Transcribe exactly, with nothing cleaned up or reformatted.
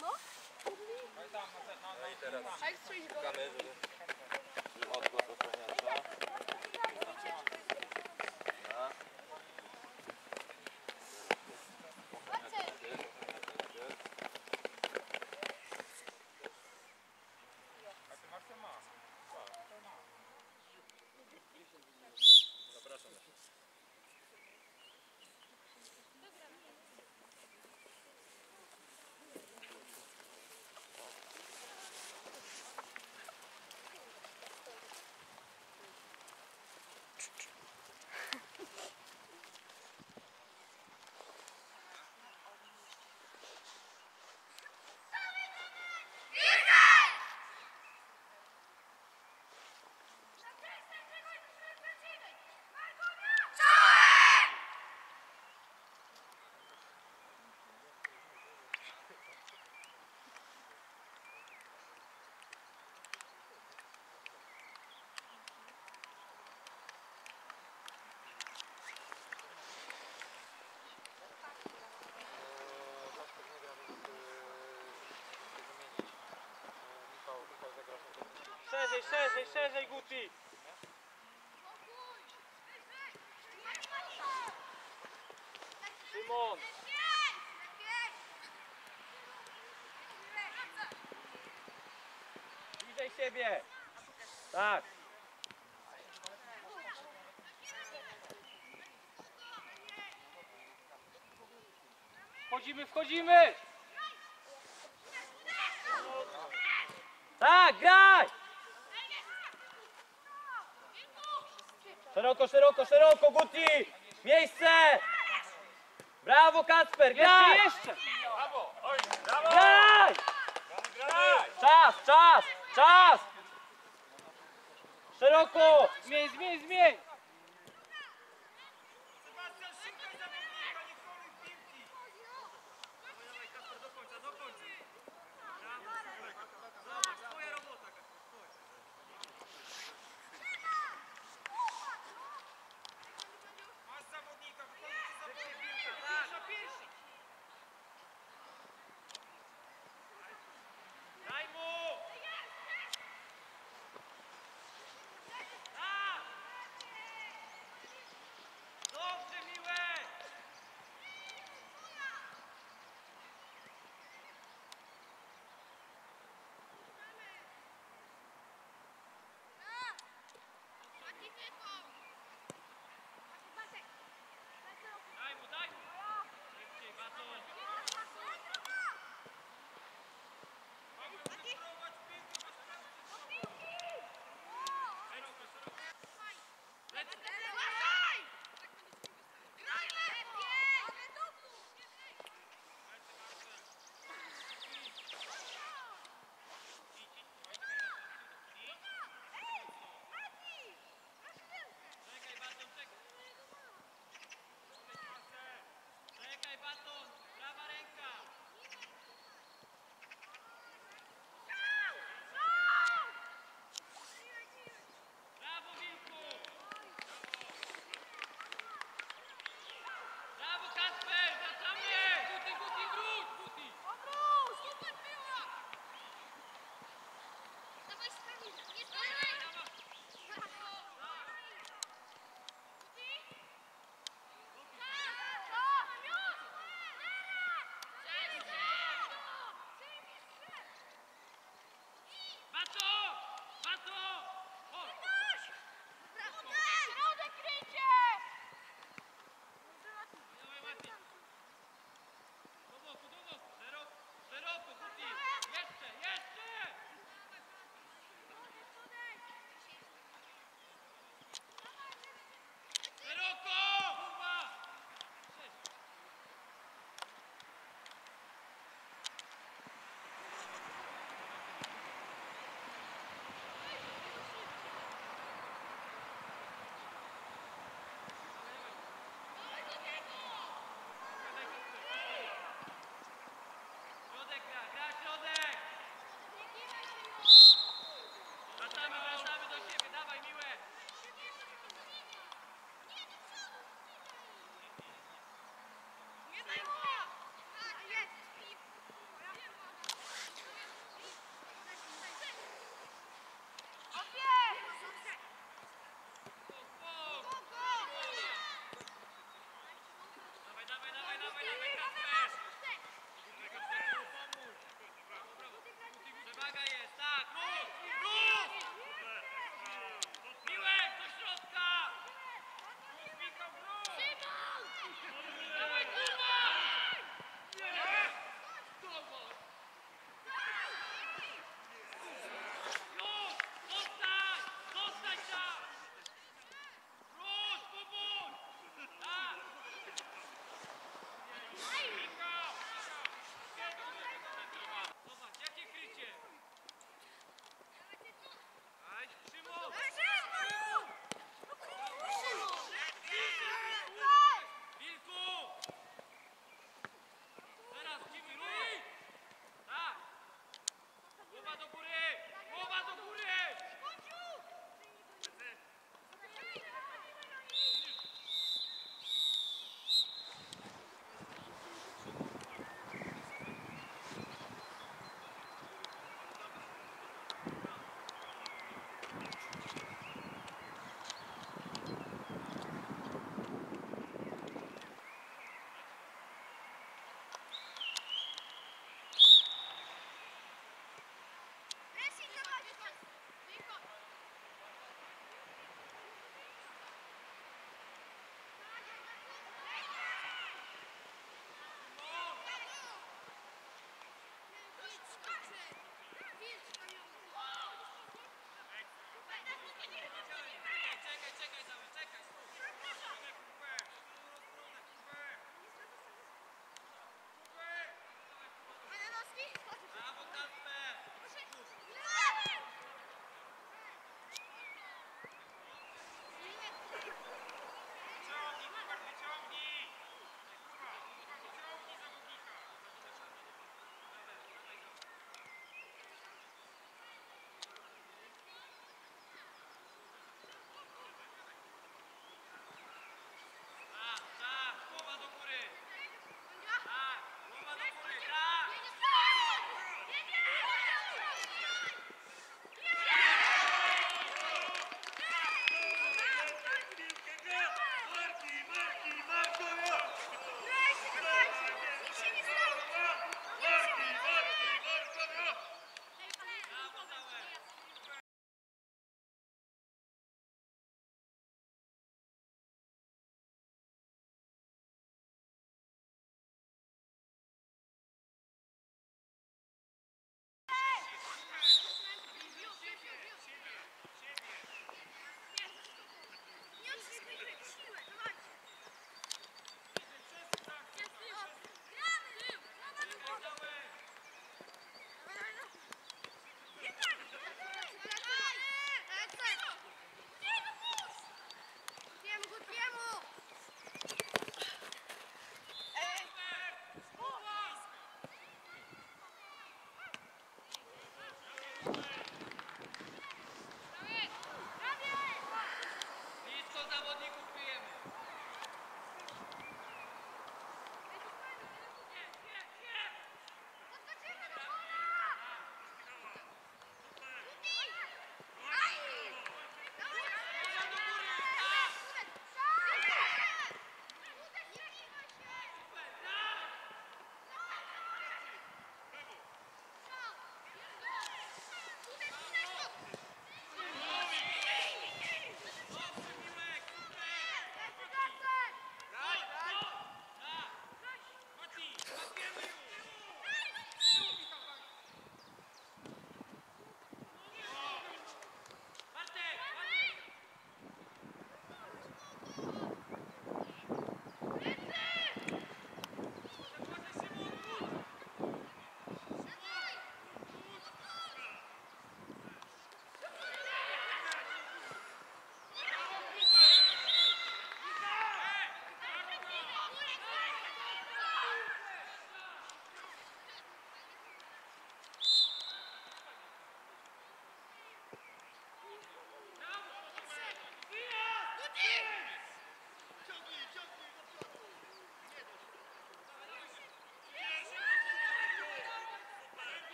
No? No i teraz szukamy odgłos ochroniacza. Szerzej, szerzej, szerzej, Guti! Szymon! Bliżej siebie! Tak! Wchodzimy, wchodzimy! Tak, graj! Szeroko, szeroko, szeroko, Guti! Miejsce! Brawo, Kacper! Graj! Jeszcze, jeszcze! Brawo! Oj, brawo! Graj! Graj! Czas, czas, czas! Szeroko! Zmień, zmień, zmień! Sebastian, szybko zawodnika, nie chwoluj piłki! Dawaj, dawaj, Kacper, do końca, do końca! Brawo, twoja robota,